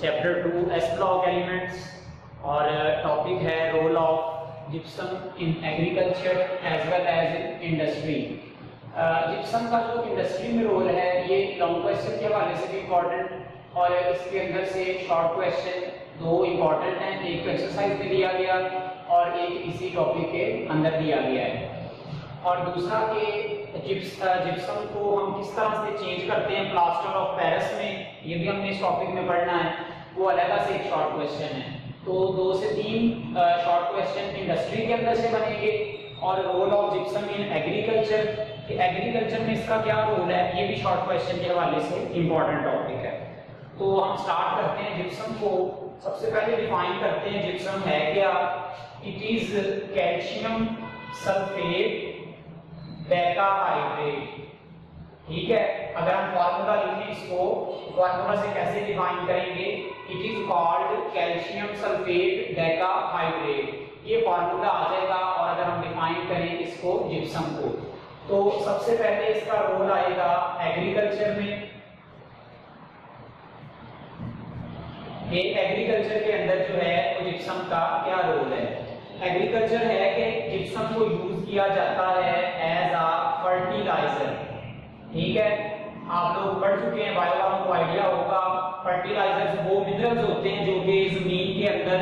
Chapter 2 S block elements और topic है role of gypsum in agriculture as well as industry. Gypsum का जो industry में role है ये लॉन्ग क्वेश्चन के हवाले से भी इम्पोर्टेंट और इसके अंदर से शॉर्ट क्वेश्चन दो इम्पोर्टेंट हैं, एक तो एक्सरसाइज में दिया गया और एक इसी टॉपिक के अंदर दिया गया है। और दूसरा के जिप्सम को हम किस तरह से चेंज करते हैं प्लास्टर ऑफ पेरिस में, ये भी हमने इस टॉपिक में पढ़ना है, वो अलग से एक शॉर्ट क्वेश्चन है। तो 2 से 3 शॉर्ट क्वेश्चन इंडस्ट्री के अंदर से बनेंगे और role of gypsum in agriculture, agriculture में इसका क्या रोल है, ये भी शॉर्ट क्वेश्चन के हवाले से इम्पोर्टेंट टॉपिक है। तो हम स्टार्ट करते हैं जिप्सम को। सबसे पहले डिफाइन करते हैं जिप्सम है क्या। It is calcium sulphate dihydrate, ठीक है। अगर हम फार्मूला लिखें इसको, फार्मूला से कैसे डिफाइन करेंगे, it is called calcium sulphate dihydrate, ये फार्मूला आ जाएगा। और अगर हम डिफाइन करें इसको जिप्सम को, तो सबसे पहले इसका रोल आएगा एग्रीकल्चर में। एग्रीकल्चर के अंदर जो है वो जिप्सम का क्या रोल है। एग्रीकल्चर है कि जिप्सम को यूज किया जाता है एज अ फर्टिलाइजर, ठीक है। आप लोग पढ़ चुके हैं, बायो वालों को आइडिया होगा, फर्टिलाइजर्स वो मिनरल्स होते हैं जो कि जमीन के अंदर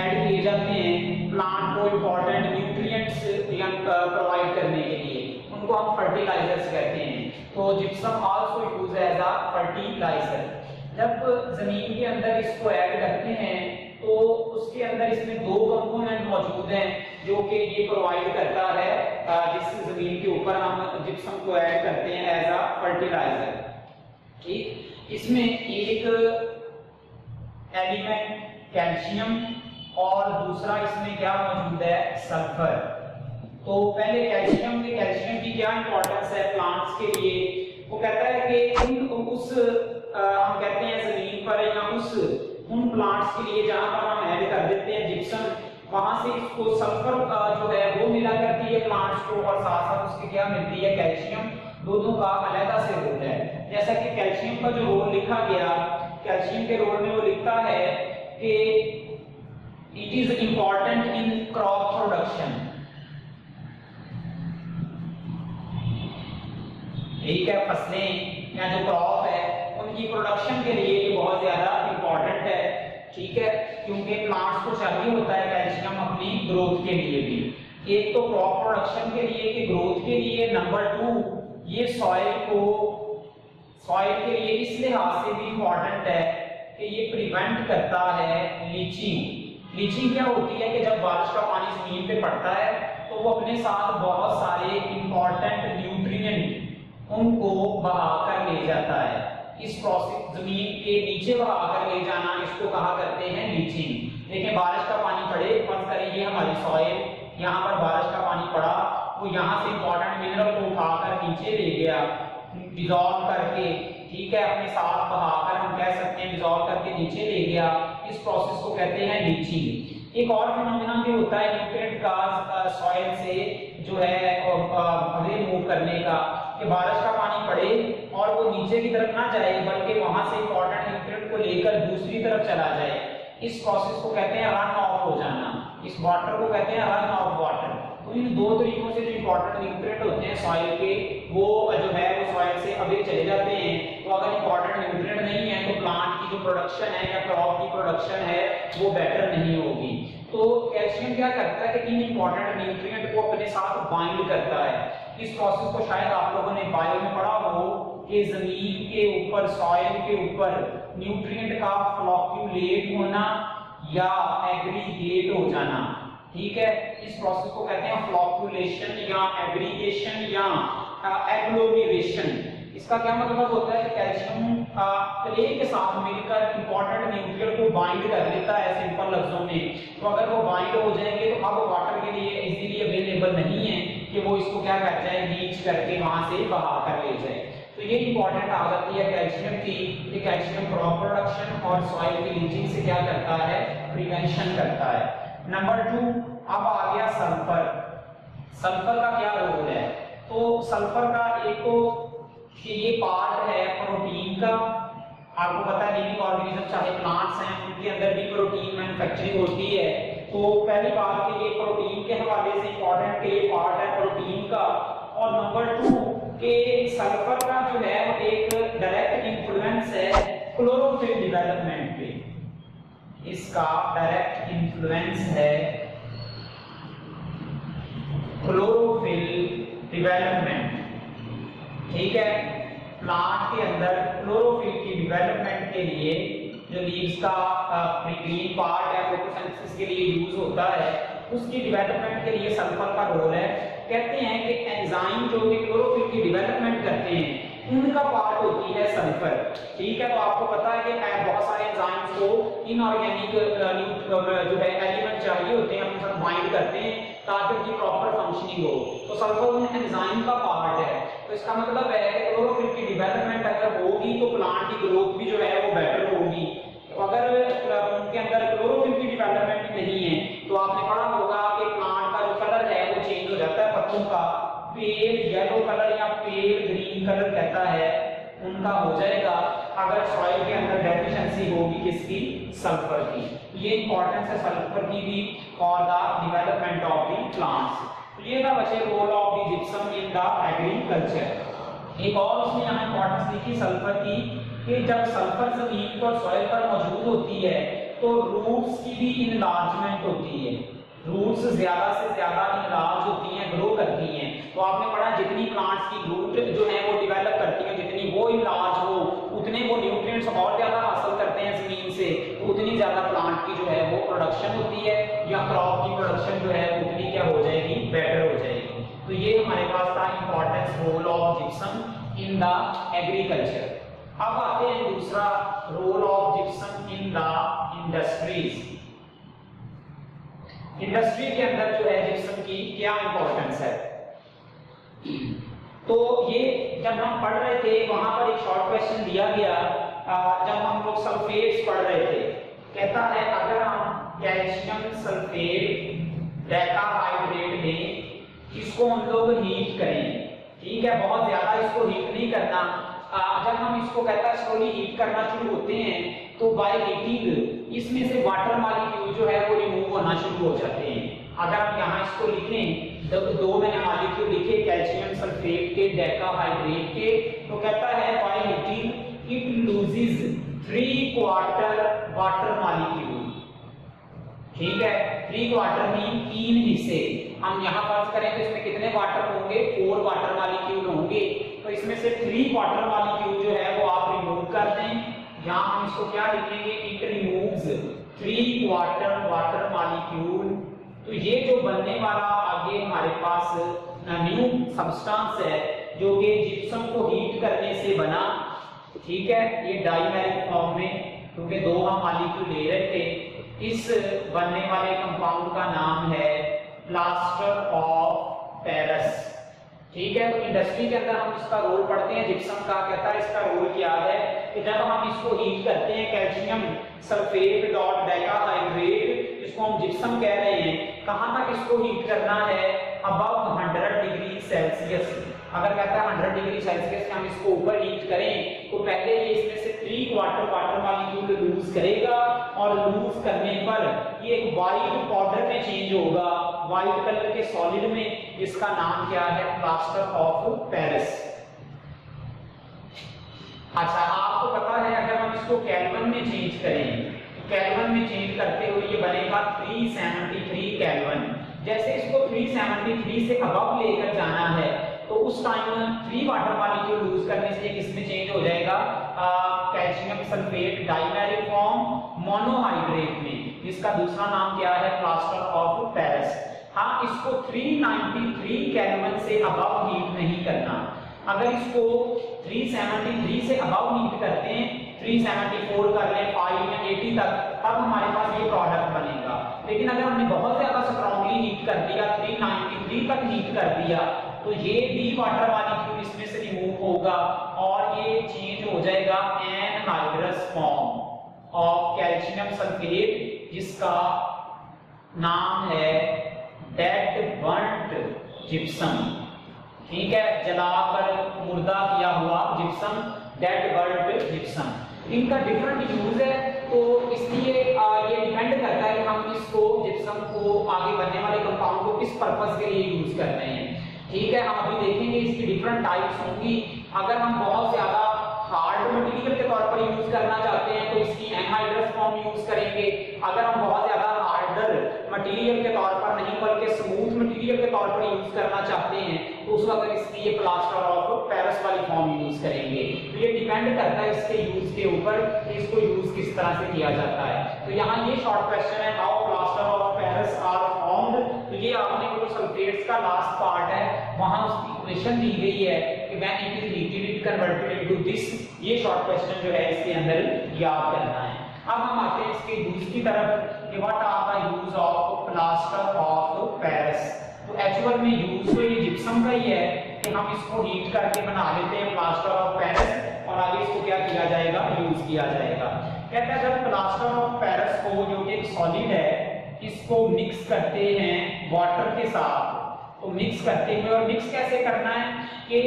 ऐड किए जाते हैं प्लांट को इम्पोर्टेंट न्यूट्रिएंट्स प्रोवाइड करने के लिए, उनको हम फर्टिलाइजर्स कहते हैं। तो gypsum also use as a fertiliser. जब जमीन के अंदर इसको ऐड करते हैं तो उसके अंदर इसमें 2 कंपोनेंट मौजूद हैं जो कि ये प्रोवाइड करता है, जिस जमीन के ऊपर हम जिप्सम को ऐड करते हैं एज अ फर्टिलाइजर, ठीक। इसमें एक एलिमेंट कैल्शियम और दूसरा इसमें क्या मौजूद है, सल्फर। तो पहले कैल्शियम के, कैल्शियम की क्या इंपॉर्टेंस है प्लांट्स के लिए, वो कहता है कि हम कहते हैं जमीन पर या उन प्लांट्स के लिए जहां पर हम ऐड कर देते हैं जिप्सम, वहां से इसको सल्फर का जो है वो मिला करती है प्लांट्स को और साथ-साथ उसकी क्या मिलती है, कैल्शियम। दोनों का अलग-अलग से रोल है। जैसा कि कैल्शियम का जो रोल लिखा गया, कैल्शियम के रोल में वो लिखता है कि it is important in crop production, ठीक है। फसलें या जो क्रॉप है उनकी प्रोडक्शन के लिए ये बहुत ज्यादा इंपॉर्टेंट है, ठीक है, क्योंकि प्लांट्स को चाहिए होता है कैल्शियम अपनी ग्रोथ के लिए भी। एक तो क्रॉप प्रोडक्शन के लिए कि ग्रोथ के लिए, नंबर 2 ये सॉइल के लिए इस लिहाज से भी इंपॉर्टेंट है कि ये प्रिवेंट करता है लीचिंग। लीचिंग क्या होती है कि जब बारिश का पानी जमीन पे पड़ता है तो वो अपने साथ बहुत सारे इंपॉर्टेंट न्यूट्रिएंट उनको बहा कर ले जाता है। इस प्रोसेस जमीन के नीचे बहाकर ले जाना, इसको कहा करते हैं लीचिंग। लेकिन बारिश का पानी पड़े, फर्ज करें ये हमारी सॉइल, यहाँ पर बारिश का पानी पड़ा, वो यहाँ से इंपॉर्टेंट मिनरल को उठाकर नीचे ले गया डिजॉल्व करके, ठीक है, अपने साथ बहाकर, हम कह सकते हैं डिजॉल्व करके नीचे ले गया, इस प्रोसेस को कहते हैं लीचिंग। एक और फिनोमेना भी होता है न्यूट्रिएंट का सॉइल से जो है रिमूव करने का, कि बारिश का पानी पड़े और वो नीचे की तरफ ना जाए बल्कि वहां से इंपॉर्टेंट न्यूट्रिएंट को लेकर दूसरी तरफ चला जाए, इस प्रोसेस को कहते हैं रन ऑफ हो जाना। इस वाटर को कहते हैं रन ऑफ वाटर। तो इन 2 तरीकों से जो इंपॉर्टेंट न्यूट्रिएंट होते हैं सॉइल के, वो जो है वो सॉइल से अवे चले जाते हैं। तो अगर इंपॉर्टेंट न्यूट्रिएंट नहीं है तो प्लांट की जो प्रोडक्शन है या क्रॉप की प्रोडक्शन है वो बेटर नहीं होगी। तो कैल्शियम क्या करता है कि इन इंपॉर्टेंट न्यूट्रिएंट को अपने साथ बाइंड करता है। इस प्रोसेस को शायद आप लोगों ने बायो में पढ़ा हो कि जमीन के ऊपर, सॉइल के ऊपर न्यूट्रिएंट का फ्लॉक्यूलेट होना या एग्रीगेट हो जाना, ठीक है। इस प्रोसेस को कहते हैं फ्लॉक्यूलेशन या एग्रीगेशन या एग्लोमेरेशन। इसका क्या मतलब होता है कि कैल्शियम क्ले के साथ मिलकर इंपॉर्टेंट न्यूट्रिएंट को बाइंड कर देता है सिंपल लफ्जों में। तो अगर वो बाइंड हो जाएंगे तो अब वाटर के लिए इजीली अवेलेबल नहीं है कि वो इसको क्या कर जाए, लीच करके वहां से बहा कर ले जाए। तो ये इंपॉर्टेंट आ जाती है कैल्शियम की, कि कैल्शियम क्रॉप प्रोडक्शन और सॉइल की लीचिंग से क्या करता है, प्रिवेंशन करता है। नंबर 2 अब आ गया सल्फर। सल्फर का क्या रोल है, तो सल्फर का एक तो कि ये पार्ट है प्रोटीन का, आपको पता है लिविंग ऑर्गेनिज्म चाहे प्लांट्स हैं उनके अंदर भी प्रोटीन मैन्युफैक्चरिंग होती है। तो पहली बात कि ये प्रोटीन के हवाले से इंपॉर्टेंट ये पार्ट है प्रोटीन का। और नंबर 2 के सल्फर का जो है वो एक डायरेक्ट इंफ्लुएंस है क्लोरोफिल डेवलपमेंट पे, इसका डायरेक्ट इंफ्लुएंस है क्लोरोफिल डेवलपमेंट। ठीक है, प्लांट के अंदर क्लोरोफिल की डेवलपमेंट के लिए जो लीव्स का ग्रीन पार्ट है फोटोसिंथेसिस के लिए यूज होता है, उसकी डेवलपमेंट के लिए सल्फर का रोल है। कहते हैं कि एंजाइम जो कि क्लोरोफिल की डेवलपमेंट करते हैं उनका पार्ट होती है सल्फर। ठीक है, तो आपको पता है कि बहुत सारे एंजाइम्स को इनऑर्गेनिक जो है एलिमेंट चाहिए होते हैं, हम सब बाइंड करते हैं ताकि उनकी प्रॉपर फंक्शनिंग हो। तो सल्फर उन एंजाइम का पार्ट है। तो इसका मतलब है क्लोरोफिल की डेवलपमेंट अगर होगी तो प्लांट की ग्रोथ भी जो है वो बेटर होगी। तो अगर उनके अंदर क्लोरोफिल की डेवलपमेंट नहीं है तो आपने पढ़ा होगा कि प्लांट का जो कलर है वो चेंज हो जाता है, पत्तों का पेल येलो कलर या पेल ग्रीन कलर कहता है उनका हो जाएगा अगर सॉइल के अंदर डेफिशिएंसी होगी किसकी, सल्फर की। ये इंपॉर्टेंस है सल्फर की भी और the development of the plants. ये था बच्चे role of the gypsum in the agriculture. एक और उसने यहाँ इंपॉर्टेंस लिखी सल्फर की कि जब सल्फर जमीन पर सॉइल पर मौजूद होती है तो रूट्स की भी इनलार्जमेंट होती है, रूट्स ज्यादा से ज्यादा इनलार्ज होती हैं, ग्रो करती हैं। तो आपने पढ़ा जितनी प्लांट्स की रूट जो है वो डेवलप करती है, जितनी वो इनलार्ज हो उतने वो न्यूट्रिएंट्स और ज्यादा हासिल करते हैं जमीन से, तो उतनी ज्यादा प्लांट की जो है वो प्रोडक्शन होती है या क्रॉप की प्रोडक्शन जो है उतनी क्या हो जाएगी, बेटर हो जाएगी। तो ये हमारे पास था importance role of gypsum in the agriculture. अब आते हैं दूसरा role of gypsum in the industries. Industry के अंदर जो है जिप्सम की क्या इंपॉर्टेंस है, तो ये जब हम पढ़ रहे थे वहां पर एक शॉर्ट क्वेश्चन दिया गया जब हम लोग सल्फेट्स पढ़ रहे थे, कहता है अगर हम कैल्शियम सल्फेट डाइहाइड्रेट में इसको हम लोग हीट करें, ठीक है, बहुत ज्यादा इसको हीट नहीं करना। जब हम इसको कहता है स्लोली हीट करना शुरू होते हैं तो बाय हीटिंग इसमें से वाटर मॉलिक्यूल जो है वो रिमूव होना शुरू हो जाते हैं। अगर हम यहाँ इसको लिखें जब दो मैंने मॉलिक्यूल लिखे कैल्शियम सल्फेट के डेकाहाइड्रेट के, तो कहता है by heating it loses 3/4 water molecule. ठीक है, 3/4 मीन 3 हिस्से। हम यहाँ फर्ज करें तो इसमें कितने वाटर होंगे, 4 वाटर मॉलिक्यूल होंगे। तो इसमें से 3 वाटर मॉलिक्यूल जो है वो आप रिमूव कर दें। यहाँ हम इसको क्या लिखेंगे, इट रिमूव्स 3/4 वाटर मॉलिक्यूल। तो ये जो बनने वाला आगे हमारे पास न्यू सब्सटेंस है जो कि जिप्सम को हीट करने से बना, ठीक है, ये डाइमेरिक फॉर्म में क्योंकि दो हम मॉलिक्यूल ले रहे थे। इस बनने वाले कंपाउंड का नाम है प्लास्टर ऑफ पेरिस। ठीक है, तो इंडस्ट्री के अंदर हम इसका रोल पढ़ते हैं जिप्सम का। कहता है इसका रोल क्या है कि जब हम इसको हीट करते हैं कैल्शियम सल्फेट डॉट डाइहाइड्रेट, इसको हम जिप्सम कह रहे हैं, कहां तक इसको हीट करना है, अबव 100 डिग्री सेल्सियस। अगर कहता है 100 डिग्री सेल्सियस से हम इसको ऊपर हीट करें तो पहले ये इसमें से 3/4 वाटर मॉलिक्यूल लूज करेगा और लूज करने पर ये एक वाइट पाउडर में चेंज होगा, वाइट कलर के सॉलिड में। इसका नाम क्या है, प्लास्टर ऑफ पेरिस। अच्छा, आपको पता है अगर हम इसको केल्विन में चेंज करें, केल्विन में चेंज करते हुए ये बनेगा 373 केल्विन। जैसे इसको 373 से अबव लेकर जाना है तो उस टाइम 3 वाटर मॉलिक्यूल लूज करने से किसमें चेंज हो जाएगा, calcium sulphate dimeric form monohydrate में। इसका दूसरा नाम क्या है, प्लास्टर ऑफ पेरिस। हाँ, इसको 393 केल्विन से अबव हीट नहीं करना। अगर इसको 373 से अबव हीट करते हैं, 374 कर लें, 580 तक, तब हमारे पास ये प्रोडक्ट बनेगा। लेकिन अगर हमने बहुत ज्यादा स्ट्रांगली हीट कर दिया, 393 तक हीट कर दिया, तो ये भी वाटर मॉलिक्यूल इसमें से रिमूव होगा और ये चेंज हो जाएगा anhydrous form of calcium sulphate, जिसका नाम है डेड बर्ंट जिप्सम। ठीक है, जलाकर मुर्दा किया हुआ जिप्सम, डेड बर्ंट जिप्सम। इनका डिफरेंट यूज है, तो इसलिए ये डिपेंड करता है कि हम इसको जिप्सम को आगे बनने वाले कंपाउंड को किस पर्पस के लिए यूज कर रहे हैं। ठीक है, हम अभी देखेंगे इसकी डिफरेंट टाइप्स होंगी। अगर हम बहुत ज्यादा हार्ड मटेरियल के तौर पर यूज करना चाहते हैं तो इसकी एनहाइड्रस फॉर्म यूज करेंगे। अगर हम बहुत ज्यादा हार्डर मटेरियल के तौर पर नहीं बल्कि स्मूथ मटेरियल के तौर पर यूज करना चाहते हैं तो उस वक्त इसकी ये प्लास्टर ऑफ पेरिस वाली फॉर्म यूज करेंगे। तो ये डिपेंड करता है इसके यूज के ऊपर कि इसको यूज किस तरह से किया जाता है। तो यहाँ ये शॉर्ट क्वेश्चन है, how plaster of Paris are formed. तो ये आपने वो सल्फेट्स का लास्ट पार्ट है, वहां उसकी इक्वेशन दी गई है कि when it is liquid converted into this. ये शॉर्ट क्वेश्चन जो है इसके अंदर याद करना है। अब हम आते हैं इसके यूज की तरफ कि what are the use of plaster of Paris. तो एक्चुअल में यूज तो ये जिप्सम का ही है कि हम इसको हीट करके बना लेते हैं प्लास्टर ऑफ पेरिस और आगे इसको क्या किया जाएगा, यूज किया जाएगा। कहता है जब प्लास्टर ऑफ पेरिस को जो कि एक सॉलिड है इसको मिक्स करते हैं वाटर के साथ, तो मिक्स करते हैं और मिक्स कैसे करना है कि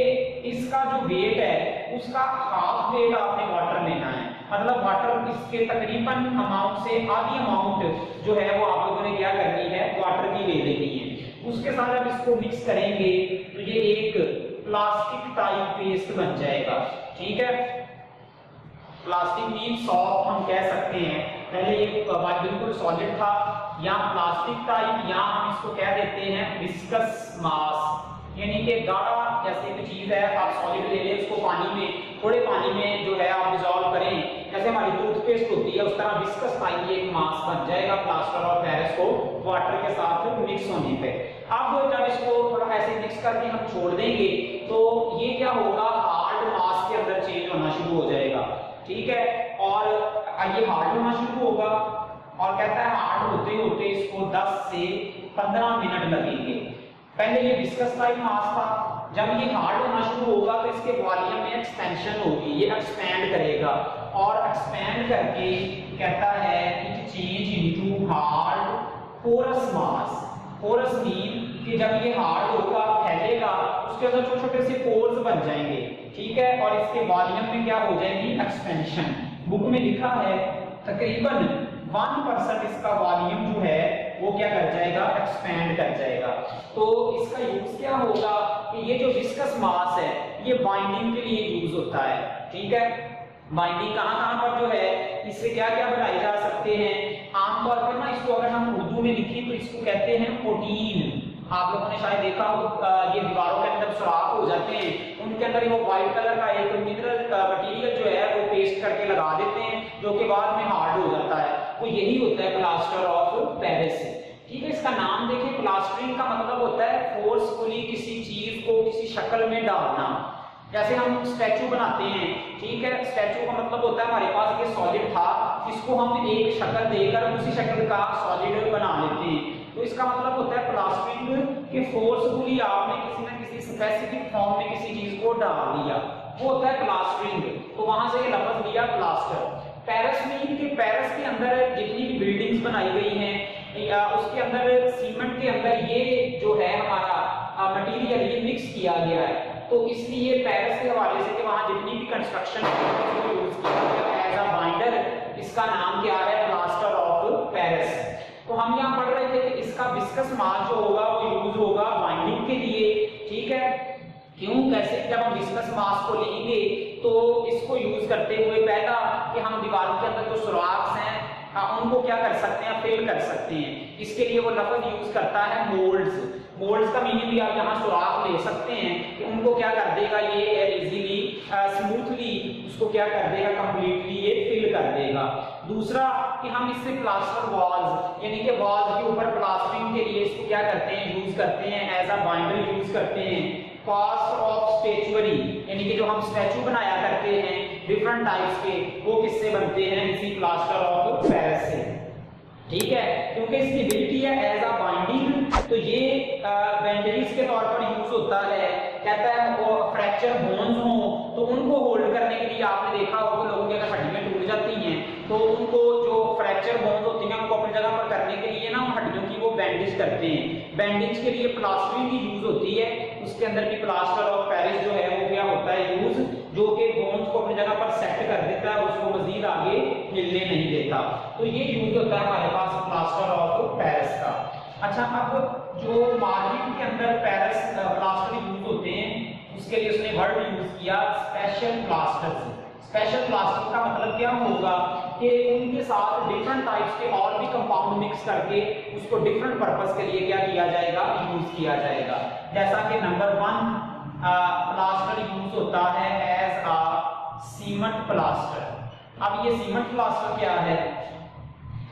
इसका जो वेट है उसका हाफ वेट आपने वाटर लेना है, मतलब वाटर इसके तकरीबन अमाउंट से आधी अमाउंट जो है वो आप लोगों ने क्या करनी है, वाटर की ले लेनी है। उसके साथ अब इसको मिक्स करेंगे तो ये एक प्लास्टिक टाइप पेस्ट बन जाएगा। ठीक है, प्लास्टिक मीन सॉफ्ट हम कह सकते हैं, पहले ये बिल्कुल सॉलिड था या प्लास्टिक टाइप, या हम इसको कह देते हैं विस्कस मास, यानी कि गाढ़ा जैसे कोई चीज है आप सॉलिड ले लें, उसको पानी में थोड़े पानी में जो है आप डिसॉल्व करें, जैसे हमारी टूथपेस्ट होती है उस तरह विस्कस टाइप एक मास बन जाएगा प्लास्टर ऑफ पेरिस को वाटर के साथ मिक्स होने पे। अब जब इसको थोड़ा ऐसे मिक्स करके हम छोड़ देंगे तो ये क्या होगा, हार्ड मास के अंदर चेंज होना शुरू हो जाएगा। ठीक है, और ये हार्ड होना शुरू होगा और कहता है हार्ड होते होते इसको 10 से 15 मिनट लगेंगे। पहले ये विस्कस टाइप मास था, जब ये हार्ड होना शुरू होगा तो इसके वॉल्यूम में एक्सपेंशन होगी, ये एक्सपैंड करेगा और एक्सपैंड करके कहता है it change into hard porous mass. Porous mean कि जब ये हार्ड होगा फैलेगा उसके अंदर छोटे छोटे से पोर्स बन जाएंगे। ठीक है, और इसके वॉल्यूम में क्या हो जाएगी, एक्सपेंशन। बुक में लिखा है तकरीबन 1% इसका वॉल्यूम जो है वो क्या कर जाएगा, एक्सपेंड कर जाएगा। तो इसका यूज क्या होगा कि ये जो विस्कस मास है ये बाइंडिंग के लिए यूज होता है। ठीक है, बाइंडिंग कहां-कहां पर जो है इससे क्या-क्या बनाए जा सकते हैं। आमतौर पर ना इसको अगर हम उर्दू में लिखें तो इसको कहते हैं प्रोटीन। आप लोगों ने शायद देखा हो ये दीवारों के अंदर सुराख हो जाते हैं, उनके अंदर वो व्हाइट कलर का एक मिनरल मटेरियल जो है वो पेस्ट करके लगा देते हैं जो कि बाद में हार्ड हो जाता है, वो यही होता है प्लास्टर ऑफ पेरिस। ठीक है, इसका नाम देखिए, प्लास्टरिंग का मतलब होता है फोर्सफुली किसी चीज को किसी शक्ल में डालना। जैसे हम स्टैचू बनाते हैं, ठीक है, स्टैचू का मतलब होता है हमारे पास ये सॉलिड था, इसको हम एक शक्ल देकर उसी शक्ल का सॉलिड बना लेते हैं। तो इसका मतलब होता है प्लास्टरिंग कि फोर्सफुली आपने किसी ना किसी स्पेसिफिक फॉर्म में किसी चीज को डाल दिया, वो होता है प्लास्टरिंग। तो वहां से ये लफ्ज लिया प्लास्टर। पेरिस मीन कि पेरिस के अंदर जितनी भी बिल्डिंग्स बनाई गई हैं या उसके अंदर सीमेंट के अंदर ये जो है हमारा मटेरियल ये मिक्स किया गया है, तो इसलिए पेरिस के हवाले से कि वहां जितनी भी कंस्ट्रक्शन को यूज किया गया एज अ बाइंडर, इसका नाम क्या है, प्लास्टर ऑफ पेरिस। तो हम यहाँ पढ़ रहे थे कि इसका विस्कस मास जो होगा वो यूज होगा बाइंडिंग के लिए। ठीक है, क्यों कैसे, जब हम विस्कस मास को लेंगे तो इसको यूज करते हुए पहला कि हम दीवारों के अंदर जो सुराख्स हैं उनको क्या कर सकते हैं, फिल कर सकते हैं। इसके लिए वो लफ्ज यूज करता है मोल्ड्स। मोल्ड्स का मीनिंग भी आप यहाँ सुराख ले सकते हैं कि उनको क्या कर देगा ये इजीली स्मूथली उसको क्या कर देगा, कंप्लीटली ये फिल कर देगा। दूसरा कि हम इससे प्लास्टर वॉल्स यानी कि वॉल्स के ऊपर प्लास्टरिंग के लिए इसको क्या करते हैं, यूज करते हैं एज अ बाइंडर यूज करते हैं। प्लास्टर ऑफ स्टैचुअरी यानी कि जो हम स्टैचू बनाया करते हैं डिफरेंट टाइप्स के, वो किससे बनते हैं, इसी प्लास्टर ऑफ पेरिस से। ठीक है, क्योंकि इसकी बिल्टी है एज अ बाइंडिंग, तो ये बैंडेज के तौर पर यूज होता है। कहता है वो फ्रैक्चर बोन्स हो तो उनको होल्ड करने के लिए आपने देखा होगा लोगों के अगर हड्डियां टूट जाती हैं तो उनको जो फ्रैक्चर बोन्स होती हैं उनको अपनी जगह पर करने के लिए ना हड्डियों की वो बैंडेज करते हैं। बैंडेज के लिए प्लास्टरिंग की यूज होती है, उसके अंदर भी प्लास्टर ऑफ पेरिस जो है वो क्या होता है यूज जो कि बोन्स को अपनी जगह पर सेट कर देता है, उसको मजीद आगे हिलने नहीं देता। तो ये यूज होता है हमारे पास प्लास्टर ऑफ पेरिस का। अच्छा, अब जो मार्केट के अंदर पेरिस प्लास्टर यूज होते हैं, उसके लिए उसने वर्ड यूज किया स्पेशल प्लास्टर। स्पेशल प्लास्टर का मतलब क्या होगा कि उनके साथ डिफरेंट टाइप्स के और भी कंपाउंड मिक्स करके उसको डिफरेंट पर्पस के लिए क्या किया जाएगा, यूज किया जाएगा। जैसा कि नंबर 1 प्लास्टर यूज होता है एज अ सीमेंट प्लास्टर। अब ये सीमेंट प्लास्टर क्या है,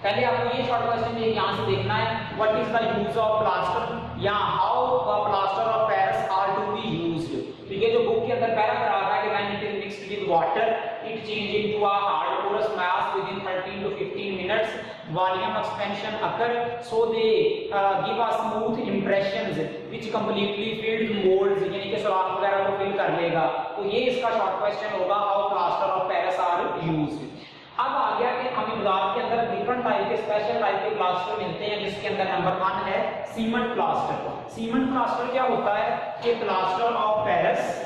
पहले आपको ये शॉर्ट क्वेश्चन में यहां से देखना है, what is the use of plaster या how plaster of Paris are to be used. ठीक है, जो बुक के अंदर पहला करा रहा है कि when it is mixed with water it change into a hard porous mass within 13 to 15 minutes, volume expansion occur, so they give a smooth impressions which completely filled moulds, यानी कि सुराख वगैरह को फिल कर लेगा। तो ये इसका शॉर्ट क्वेश्चन होगा how plaster of Paris are used. अब आ गया कि हमें बाजार के अंदर डिफरेंट टाइप के स्पेशल टाइप के प्लास्टर मिलते हैं, जिसके अंदर नंबर 1 है सीमेंट प्लास्टर। सीमेंट प्लास्टर क्या होता है कि प्लास्टर ऑफ पेरिस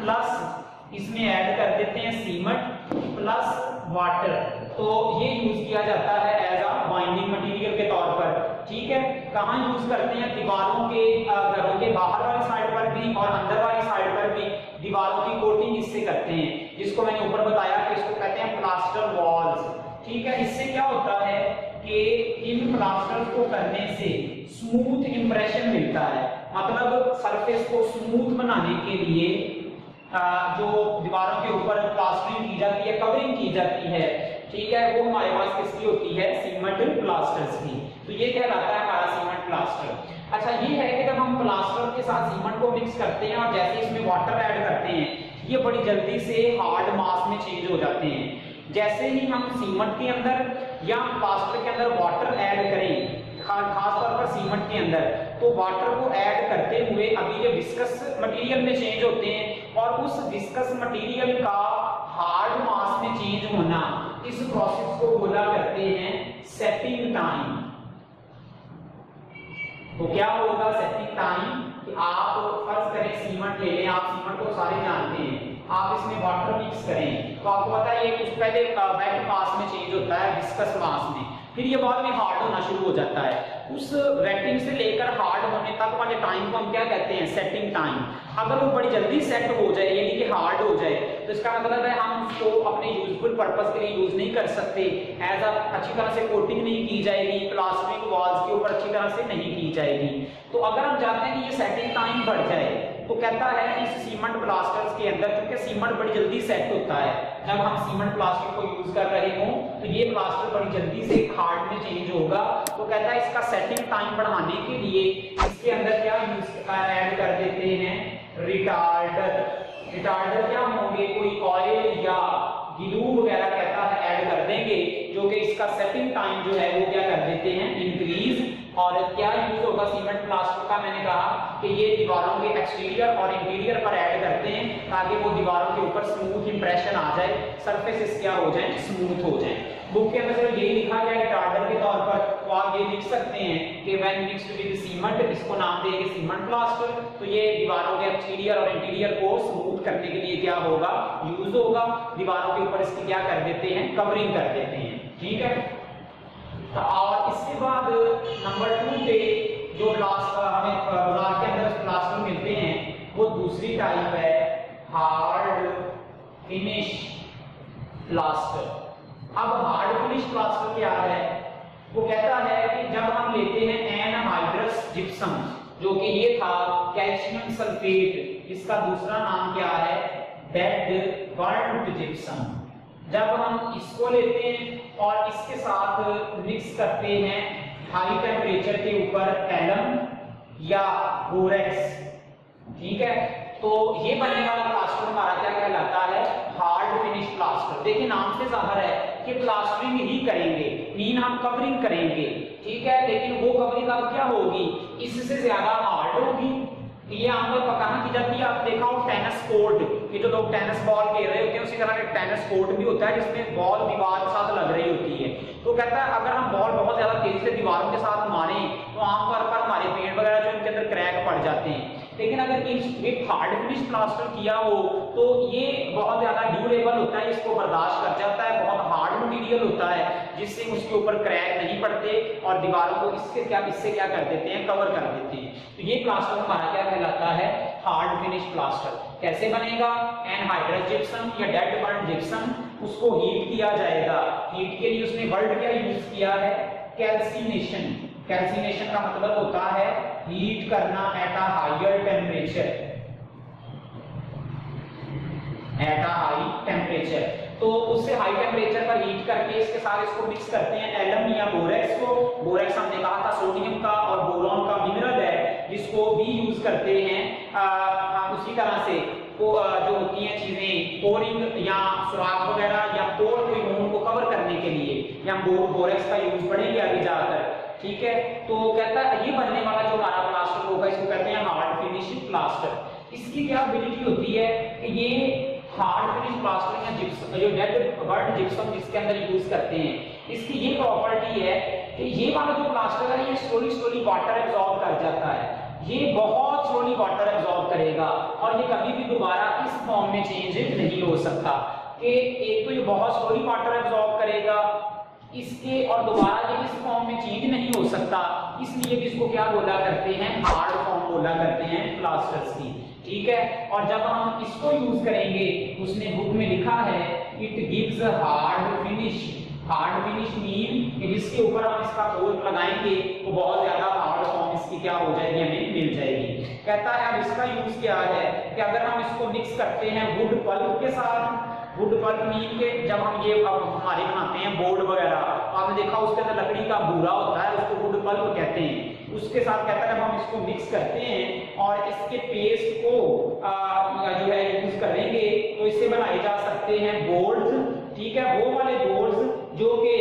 प्लस इसमें ऐड कर देते हैं सीमेंट प्लस वाटर। तो ये यूज किया जाता है एज अ बाइंडिंग मटेरियल के तौर पर। ठीक है, कहां यूज करते हैं, दीवारों के घरों के बाहर वाली साइड पर भी और अंदर वाली साइड पर भी दीवारों की कोटिंग इससे करते हैं, जिसको मैंने ऊपर बताया कि इसको कहते हैं प्लास्टर वॉल्स। ठीक है, इससे क्या होता है कि इन प्लास्टर को करने से स्मूथ इंप्रेशन मिलता है, मतलब सरफेस को स्मूथ बनाने के लिए जो दीवारों के ऊपर प्लास्टरिंग की जाती है, कवरिंग की जाती है, ठीक है, वो हमारे पास किसकी होती है, सीमेंट प्लास्टर्स की। तो ये कहलाता है हमारा सीमेंट प्लास्टर। अच्छा, ये है कि जब हम प्लास्टर के साथ सीमेंट को मिक्स करते हैं और जैसे इसमें वाटर ऐड करते हैं, ये बड़ी जल्दी से हार्ड मास में चेंज हो जाते हैं। जैसे ही हम सीमेंट के अंदर या प्लास्टर के अंदर वाटर ऐड करें, खास तौर पर सीमेंट के अंदर, तो वाटर को ऐड करते हुए अभी ये विस्कस मटेरियल में चेंज होते हैं और उस विस्कस मटेरियल का हार्ड मास में चेंज होना, इस प्रोसेस को बोला करते हैं सेटिंग टाइम। तो क्या होगा सेटिंग टाइम कि आप फर्ज करें सीमेंट ले लें, आप सीमेंट को सारे जानते हैं, आप इसमें वाटर मिक्स करें तो आपको पता है ये कुछ पहले वेट मास में चेंज होता है, विस्कस मास में, फिर ये बाद में हार्ड होना शुरू हो जाता है। उस वेटिंग से लेकर हार्ड होने तक वाले टाइम को हम क्या कहते हैं, सेटिंग टाइम। अगर वो बड़ी जल्दी सेट हो जाए यानी कि हार्ड हो जाए, तो इसका मतलब है हम उसको अपने यूजफुल पर्पस के लिए यूज नहीं कर सकते, एज अ अच्छी तरह से कोटिंग नहीं की जाएगी, प्लास्टिक वॉल्स के ऊपर अच्छी तरह से नहीं की जाएगी। तो अगर हम चाहते हैं कि ये सेटिंग टाइम बढ़ जाए, तो कहता है इस सीमेंट प्लास्टर्स के अंदर, क्योंकि सीमेंट बड़ी जल्दी सेट होता है, जब हम सीमेंट प्लास्टर को यूज कर रहे हों तो ये प्लास्टर बड़ी जल्दी से हार्ड में चेंज होगा। तो कहता है इसका सेटिंग टाइम बढ़ाने के लिए इसके अंदर क्या यूज ऐड कर देते हैं, रिटार्डर। रिटार्डर क्या होंगे, कोई ऑयल या ग्लू वगैरह कहता है ऐड कर देंगे, जो कि इसका सेटिंग टाइम जो है वो क्या कर देते हैं, इंक्रीज। और क्या यूज होगा सीमेंट प्लास्टर का, मैंने कहा कि ये दीवारों के एक्सटीरियर और इंटीरियर पर ऐड करते हैं ताकि वो दीवारों के ऊपर स्मूथ इंप्रेशन आ जाए, सरफेसेस क्या हो जाए, स्मूथ हो जाए। बुक के अंदर यही लिखा गया रिटार्डर के तौर पर, तो आप ये लिख सकते हैं कि व्हेन मिक्स्ड विद सीमेंट, इसको नाम देंगे सीमेंट प्लास्टर। तो ये दीवारों के एक्सटीरियर और इंटीरियर को स्मूथ करने के लिए क्या होगा, यूज होगा। दीवारों के ऊपर इसकी क्या कर देते हैं, कवरिंग कर देते हैं। ठीक है, और इसके बाद नंबर 2 पे जो हमें बाजार के अंदर प्लास्टर मिलते हैं, वो दूसरी टाइप है हार्ड फिनिश प्लास्टर। अब हार्ड फिनिश प्लास्टर क्या है, वो कहता है कि जब हम लेते हैं एनहाइड्रस जिप्सम, जो कि ये था कैल्शियम सल्फेट, इसका दूसरा नाम क्या है, डेड बर्ंट जिप्सम। जब हम इसको लेते हैं और इसके साथ मिक्स करते हैं हाई टेम्परेचर के ऊपर एलम या बोरेक्स, ठीक है, तो ये बनने वाला प्लास्टर हमारा क्या कहलाता है, हार्ड फिनिश प्लास्टर। देखिए नाम से जाहिर है कि प्लास्टरिंग ही करेंगे, मीन हम कवरिंग करेंगे, ठीक है, लेकिन वो कवरिंग अब क्या होगी, इससे ज्यादा हार्ड होगी। ये आपको पता है कि जब भी आप देखा हो टेनिस कोर्ट, ये जो लोग टेनिस बॉल खेल रहे होते हैं, उसी तरह का टेनिस कोर्ट भी होता है जिसमें बॉल दीवार के साथ लग रही होती है। तो कहता है अगर हम बॉल बहुत ज्यादा तेजी से दीवारों के साथ मारें, तो आमतौर पर हमारे पेड़ वगैरह जो इनके अंदर क्रैक पड़ जाते हैं। लेकिन अगर एक हार्ड फिनिश प्लास्टर किया हो तो ये बहुत ज्यादा ड्यूरेबल होता है, इसको बर्दाश्त कर जाता है, बहुत हार्ड मटेरियल होता है जिससे उसके ऊपर क्रैक नहीं पड़ते और दीवारों को इससे क्या कर देते हैं, कवर कर देते हैं। तो ये प्लास्टर हमारा क्या कहलाता है, हार्ड फिनिश प्लास्टर। कैसे बनेगा, एनहाइड्रस जिप्सम या डेड बर्न जिप्सम, उसको हीट किया जाएगा। हीट के लिए उसने वर्ड क्या यूज किया है, कैल्सिनेशन। कैल्सिनेशन का मतलब होता है हीट करना at a higher temperature, at a high temperature. तो उससे हाई टेम्परेचर पर हीट करके इसके साथ इसको मिक्स करते हैं एलम या बोरेक्स को। बोरेक्स हमने कहा था सोडियम का और बोरॉन का मिनरल है जिसको भी यूज करते हैं। उसी तरह से वो जो होती हैं चीजें पोरिंग या सुराख वगैरह या पोर को कवर करने के लिए, या बोरेक्स का यूज बढ़ेंगे आगे जाकर, ठीक है। तो कहता है ये बनने वाला जो हमारा प्लास्टर होगा इसको कहते हैं हार्ड फिनिश प्लास्टर। इसकी क्या एबिलिटी होती है कि ये हार्ड फिनिश प्लास्टर या जिप्सम जो डेड बर्न जिप्सम जिसके अंदर यूज करते हैं, इसकी ये प्रॉपर्टी है कि ये वाला जो प्लास्टर है ये स्लोली वाटर एब्जॉर्ब कर जाता है, ये बहुत स्लोली वाटर एब्जॉर्ब करेगा और ये कभी भी दोबारा इस फॉर्म में चेंज नहीं हो सकता। कि एक तो ये बहुत स्लोली वाटर एब्जॉर्ब करेगा इसके और दोबारा ये इस फॉर्म में चेंज नहीं हो सकता, इसलिए भी इसको क्या बोला करते हैं, हार्ड फॉर्म बोला करते हैं प्लास्टर्स की, ठीक है। और जब हम इसको यूज करेंगे, उसने बुक में लिखा है it gives hard finish. Hard finish mean कि जिसके ऊपर हम इसका कोट लगाएंगे तो बहुत ज्यादा हार्ड फॉर्म इसकी क्या हो जाएगी, हमें मिल जाएगी। कहता है अब इसका यूज क्या है कि अगर हम इसको मिक्स करते हैं वुड पल्प के साथ, वुड पल्प मीन के जब हम ये अब हमारे बनाते हैं बोर्ड वगैरह, आपने देखा उसके अंदर लकड़ी का भूरा होता है, उसको वुड पल्प कहते हैं। उसके साथ कहता है हम इसको मिक्स करते हैं और इसके पेस्ट को जो है यूज करेंगे तो इससे बनाए जा सकते हैं बोर्ड्स, ठीक है। वो वाले बोर्ड्स जो कि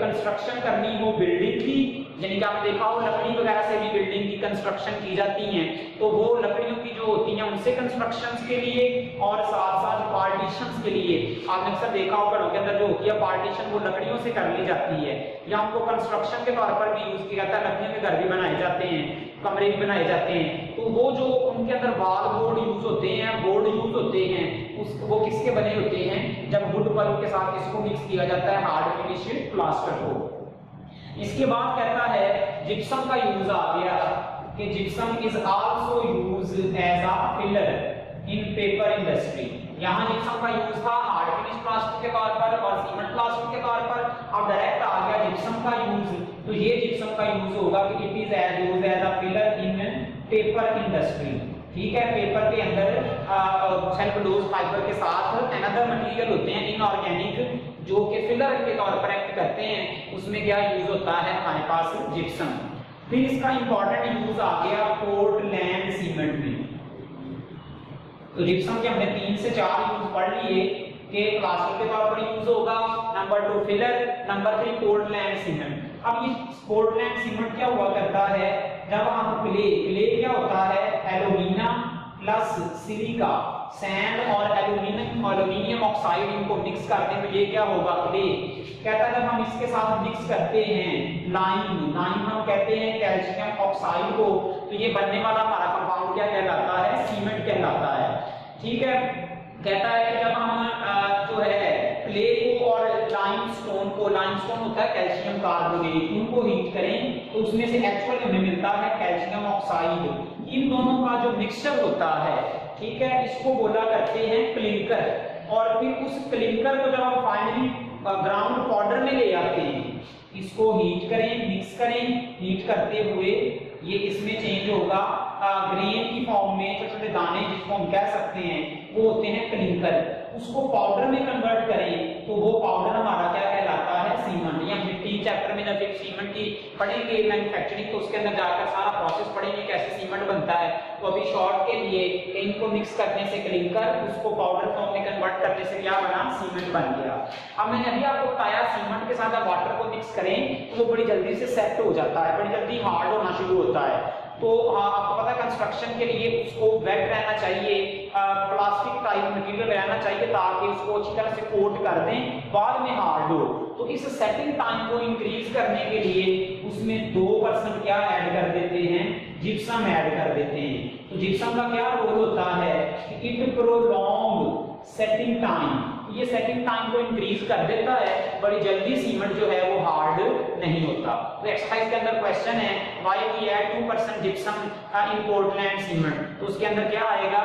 कंस्ट्रक्शन करनी हो बिल्डिंग की, यानी कि आप देखा हो लकड़ी वगैरह से भी बिल्डिंग की कंस्ट्रक्शन की जाती है, तो वो लकड़ियों की जो होती हैं उनसे कंस्ट्रक्शंस के लिए और साथ साथ पार्टीशंस के लिए। आपने अक्सर देखा होगा घरों के अंदर जो होती है पार्टीशन वो लकड़ियों से कर ली जाती है, या हमको कंस्ट्रक्शन के तौर पर भी यूज किया जाता है। लकड़ियों के घर भी बनाए जाते हैं, कमरे भी बनाए जाते हैं, तो वो जो उनके अंदर वाल बोर्ड यूज होते हैं, बोर्ड यूज होते हैं, वो किसके बने होते हैं, जब वुड पल्प के साथ इसको मिक्स किया जाता है हार्ड फिनिश प्लास्टर को। इसके बाद कहता है जिप्सम का यूज आ गया कि gypsum is also use as a filler in paper industry. यहाँ जिप्सम का यूज था हार्ड फिनिश प्लास्टर के तौर पर और सीमेंट प्लास्टर के तौर पर, अब डायरेक्ट आ गया जिप्सम का यूज। तो ये जिप्सम का यूज होगा कि it is use as a filler in paper industry, ठीक है। पेपर के अंदर सेलुलोज फाइबर के साथ अनदर मटेरियल होते हैं इनऑर्गेनिक जो कि फिलर के तौर पर एक्ट करते हैं, उसमें क्या यूज होता है हमारे पास जिप्सम। फिर इसका इंपॉर्टेंट यूज आ गया पोर्टलैंड सीमेंट में। तो जिप्सम के हमने 3 से 4 यूज पढ़ लिए कि प्लास्टर के तौर पर यूज होगा, number 2 filler, number 3 Portland cement. अब ये पोर्टलैंड सीमेंट क्या हुआ करता है, जब हम क्ले क्या होता है, एल्यूमिना प्लस सिलिका, सैंड और एल्यूमिनियम ऑक्साइड इनको मिक्स करते हैं तो ये क्या होगा, क्ले। कहता है जब हम इसके साथ मिक्स करते हैं लाइम हम कहते हैं कैल्शियम ऑक्साइड को, तो ये बनने वाला हमारा कंपाउंड क्या कहलाता है, सीमेंट कहलाता है, ठीक है। कहता है कि जब हम जो है क्ले को और लाइमस्टोन को, लाइमस्टोन होता है कैल्शियम कार्बोनेट, इनको हीट करें तो उसमें से एक्चुअल हमें मिलता है कैल्शियम ऑक्साइड। इन दोनों का जो मिक्सचर होता है, ठीक है, इसको बोला करते हैं क्लिंकर। और फिर उस क्लिंकर को जब हम फाइनली ग्राउंड पाउडर में ले आते हैं, इसको हीट करें, मिक्स करें, हीट करते हुए ये इसमें चेंज होगा ग्रेन की फॉर्म में, छोटे छोटे दाने जिसको हम कह सकते हैं वो होते हैं क्लिंकर। उसको पाउडर में कन्वर्ट करें तो वो पाउडर हमारा क्या कहलाता है, सीमेंट। या 15 चैप्टर में जब सीमेंट की पढ़ेंगे मैन्युफैक्चरिंग, तो उसके अंदर जाकर सारा प्रोसेस पढ़ेंगे कैसे सीमेंट बनता है। तो अभी शॉर्ट के लिए इनको मिक्स करने से क्लिंकर, उसको पाउडर फॉर्म में कन्वर्ट करने से क्या बना, सीमेंट बन गया। अब मैंने अभी आपको बताया सीमेंट के साथ आप वाटर को मिक्स करें तो वो बड़ी जल्दी से सेट हो जाता है, बड़ी जल्दी हार्ड होना शुरू होता है। तो आपको पता है कंस्ट्रक्शन के लिए उसको वेट रहना चाहिए, प्लास्टिक टाइप मटेरियल रहना चाहिए ताकि उसको अच्छी तरह से कोट कर दें, बाद में हार्ड हो। तो इस सेटिंग टाइम को इंक्रीज करने के लिए उसमें 2% क्या ऐड कर देते हैं, जिप्सम ऐड कर देते हैं। तो जिप्सम का क्या रोल होता है, इट प्रोलॉन्ग सेटिंग टाइम, ये सेटिंग टाइम को इंक्रीज कर देता है, बड़ी जल्दी सीमेंट जो है वो हार्ड नहीं होता। तो एक्सरसाइज के अंदर क्वेश्चन है why we add 2% gypsum in Portland cement, तो उसके अंदर क्या आएगा,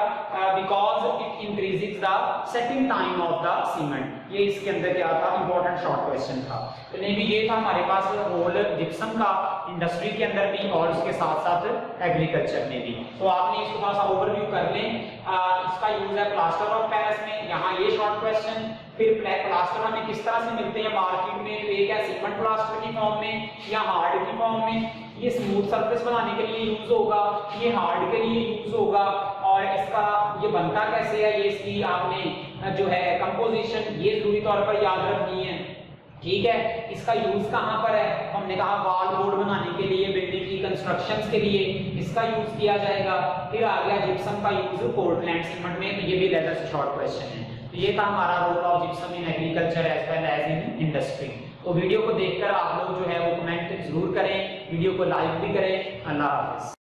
because it increases the setting time of the cement. ये इसके अंदर क्या था, इंपॉर्टेंट शॉर्ट क्वेश्चन था। तो नहीं भी ये था हमारे पास होल जिप्सम का, इंडस्ट्री के अंदर भी और उसके साथ साथ एग्रीकल्चर में भी। तो आपने इसको थोड़ा सा ओवरव्यू कर लें। इसका यूज है प्लास्टर ऑफ पेरिस में, यहाँ ये शॉर्ट क्वेश्चन। फिर प्लास्टर हमें किस तरह से मिलते हैं मार्केट में, तो एक है सीमेंट प्लास्टर की फॉर्म में या हार्ड की फॉर्म में। ये स्मूथ सरफेस बनाने के लिए यूज होगा, ये हार्ड के लिए यूज होगा, और इसका ये बनता कैसे है, ये इसकी आपने जो है कंपोजिशन ये जरूरी तौर पर याद रखनी है, ठीक है। इसका यूज कहाँ पर है, हमने कहा वॉल बोर्ड बनाने के लिए, बिल्डिंग की कंस्ट्रक्शंस के लिए इसका यूज किया जाएगा। फिर आ गया जिप्सम का यूज पोर्टलैंड सीमेंट में, तो ये भी लेटेस्ट शॉर्ट क्वेश्चन है। तो ये था हमारा role of gypsum in agriculture as well as in industry. तो वीडियो को देखकर आप लोग जो है वो कमेंट जरूर करें, वीडियो को लाइक भी करें। अल्लाह हाफिज।